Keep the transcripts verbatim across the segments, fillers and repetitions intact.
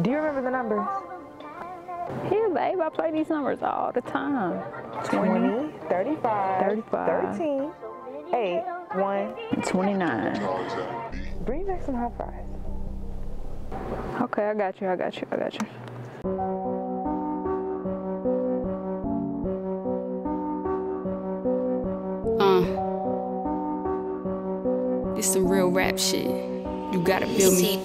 Do you remember the numbers? Yeah, babe, I play these numbers all the time. twenty, thirty-five, thirty-five. thirteen, eight, one, twenty-nine. Bring back some hot fries. Okay, I got you, I got you, I got you. Uh, this some real rap shit. You gotta feel me.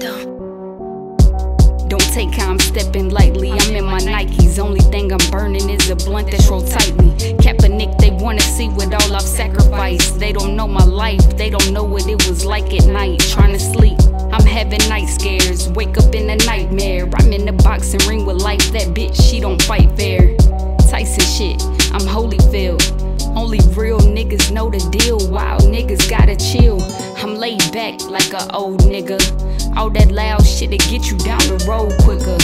Don't take how I'm stepping lightly, I'm in my Nikes. Only thing I'm burning is a blunt that's rolled tightly. Kaepernick, they wanna see what all I've sacrificed. They don't know my life, they don't know what it was like at night. Trying to sleep, I'm having night scares. Wake up in a nightmare, I'm in the boxing ring with life. That bitch, she don't fight fair. Tyson shit, I'm Holyfield. Only real niggas know the deal. Wild niggas gotta chill. I'm laid back like an old nigga. All that loud shit to get you down the road quicker.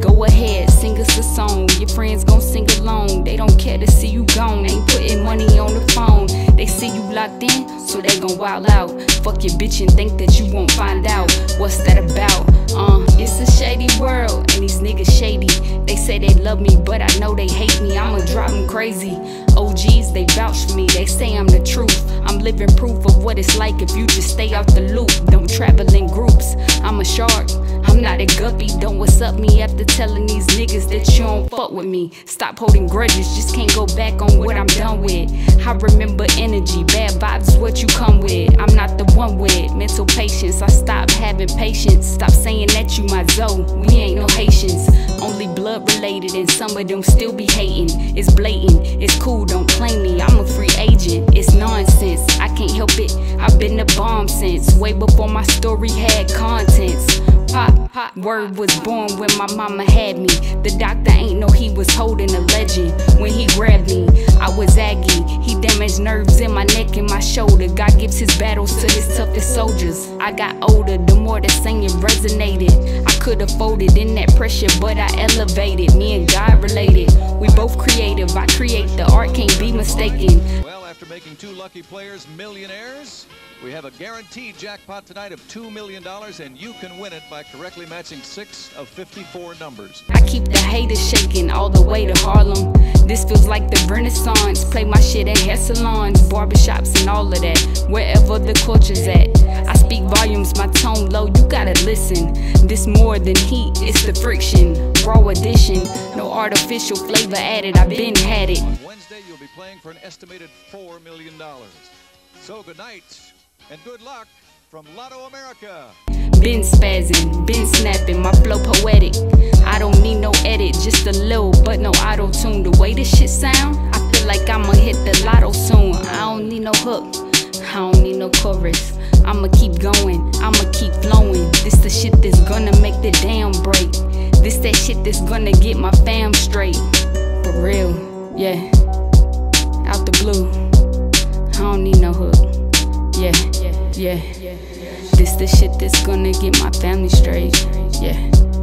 Go ahead, sing us a song. Your friends gon' sing along. They don't care to see you gone. Ain't putting money on the phone. They see you locked in, so they gon' wild out. Fuck your bitch and think that you won't find out. What's that about? Uh, it's a shady world, and these niggas shady. They say they love me, but I know they hate me. I'ma drive them crazy. O Gs, they vouch for me, they say I'm the truth. I'm living proof of what it's like if you just stay out the loop. Don't travel in groups, I'm a shark, I'm not a guppy. Don't what's up me after telling these niggas that you don't fuck with me. Stop holding grudges, just can't go back on what I'm done with. I remember energy, bad vibes what you come with. I'm not the one with mental patience, I stop having patience. Stop saying that you my Zoe, we ain't no Haitians. Only blood related and some of them still be hating. It's blatant, it's cool, don't claim me, I'm a free agent. It's nonsense, I can't help it, I've been the bomb since. Way before my story had contents. Pop, pop, word was born when my mama had me. The doctor ain't know he was holding a legend. When he grabbed me, I was aggy. He damaged nerves in my neck and my shoulder. God gives his battles to his toughest soldiers. I got older, the more the singing resonated. I could have folded in that pressure, but I elevated. Me and God related, we both creative. I create the art, can't be mistaken. Well, after making two lucky players millionaires, we have a guaranteed jackpot tonight of two million dollars, and you can win it by correctly matching six of fifty-four numbers. I keep the haters shaking all the way to Harlem. This feels like the Renaissance. Play my shit at hair salons, barbershops, and all of that. Wherever the culture's at. I speak volumes, my tone low, you gotta listen. This more than heat, it's the friction. Raw addition, no artificial flavor added, I've been had it. On Wednesday, you'll be playing for an estimated four million dollars. So good night. And good luck from Lotto America. Been spazzing, been snapping, my flow poetic. I don't need no edit, just a little, but no auto-tune. The way this shit sound, I feel like I'ma hit the lotto soon. I don't need no hook, I don't need no chorus. I'ma keep going, I'ma keep flowing. This the shit that's gonna make the damn break. This that shit that's gonna get my fam straight. For real, yeah. Out the blue, I don't need no hook. Yeah, yeah, yeah, this the shit that's gonna get my family straight, yeah.